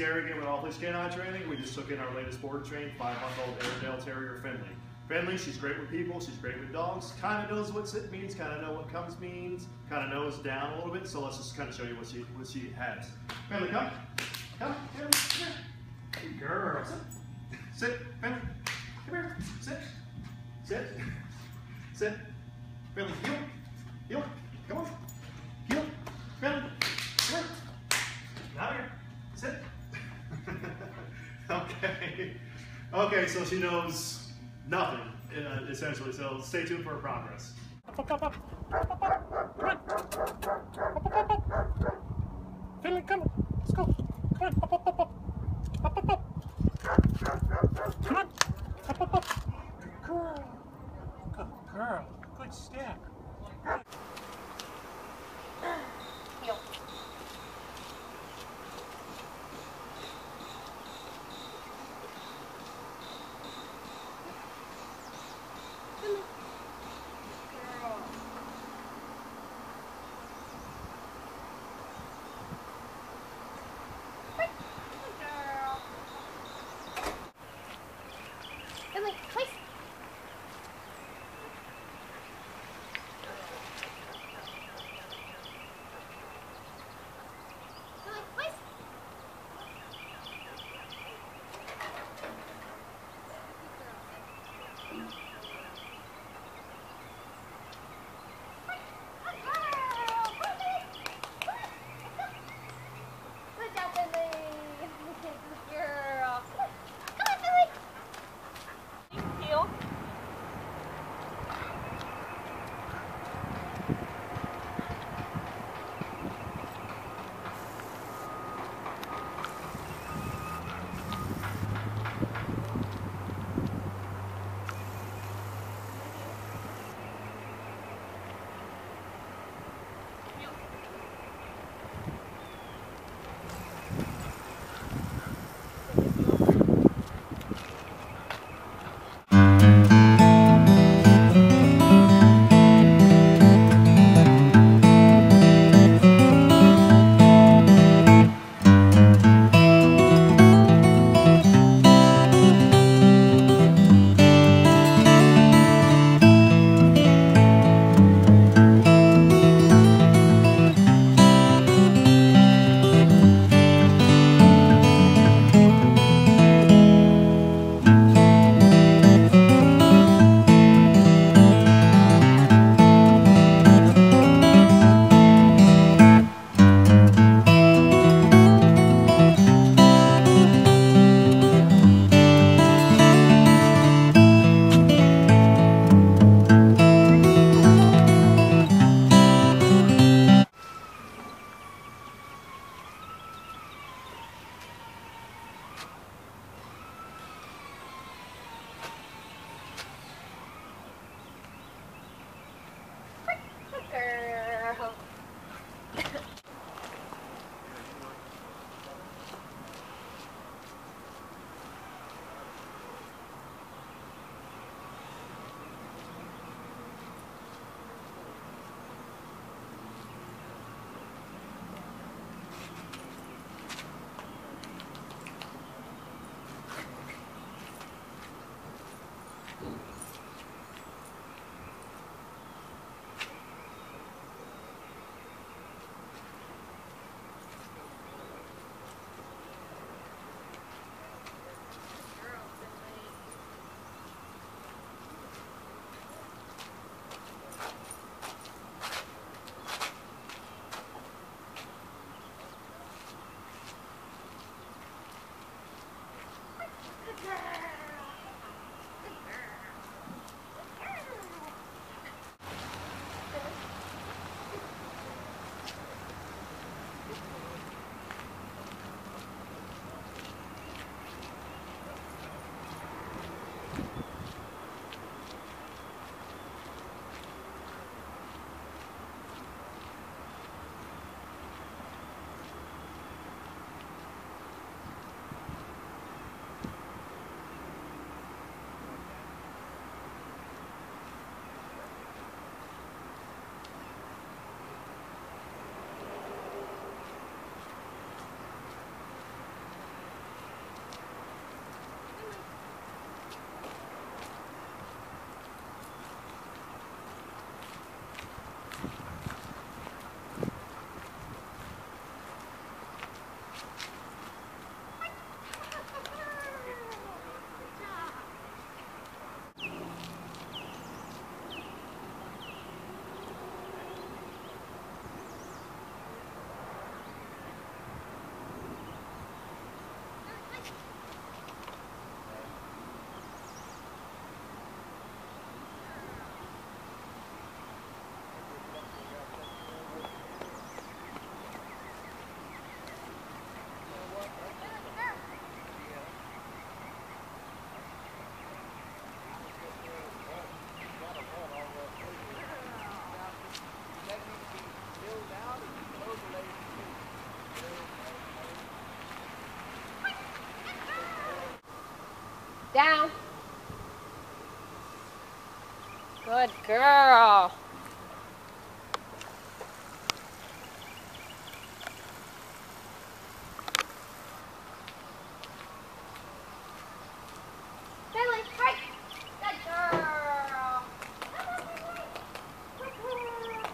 Derek in with all his canine training. We just took in our latest board trained 5-month-old Airedale Terrier, Finley. Finley, she's great with people, she's great with dogs, kind of knows what sit means, kind of knows what comes means, kind of knows down a little bit, so let's just kind of show you what she has. Finley, come. Come, come here. Good girl. Sit. Sit. Finley. Come here. Sit. Sit. Sit. Finley, heel. Heel. Come on. Heel. Finley. Come here. Now here. Sit. Okay. Okay, so she knows nothing, essentially, so stay tuned for progress. Finley, come on. Let's go. Come on. Up, up, up, up. Up, up, up. Come on. Up, up, up. Good girl. Good girl. Good step. Heel. Place. Down. Good girl. Finley, right. Good girl. Good girl. Good girl.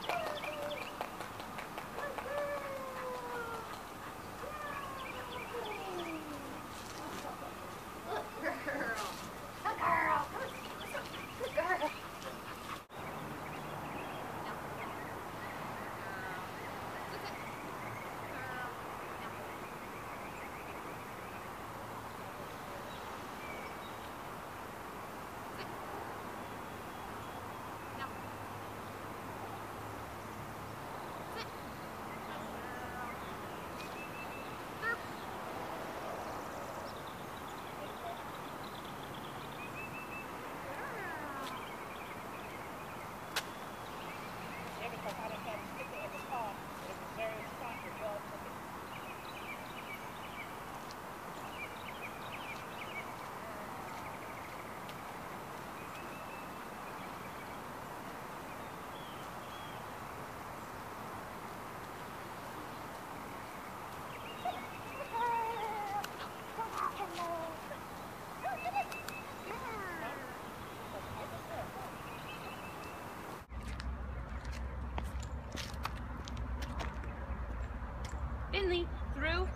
Finley, through.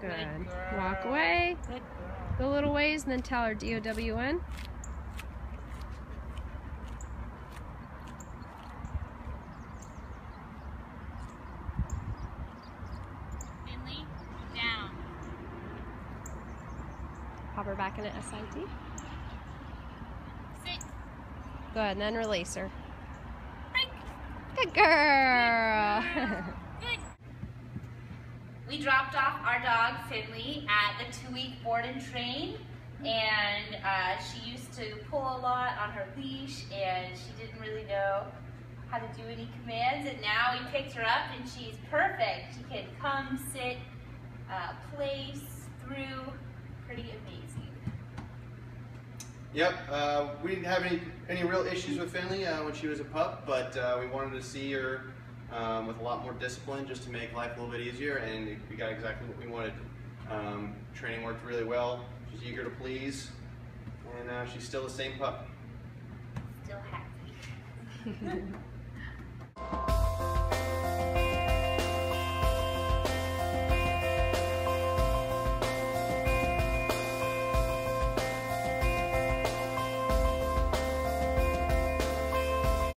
Good. Walk away. Go a little ways and then tell her D-O-W-N. Finley, down. Pop her back in an S-I-T. Sit. Good, and then release her. Good girl. Good. We dropped off our dog Finley at the 2-week board and train, and she used to pull a lot on her leash, and she didn't really know how to do any commands. And now we picked her up, and she's perfect. She can come, sit, place, through. Pretty amazing. Yep, we didn't have any real issues with Finley when she was a pup, but we wanted to see her with a lot more discipline just to make life a little bit easier, and we got exactly what we wanted. Training worked really well, she's eager to please, and she's still the same pup. Still happy.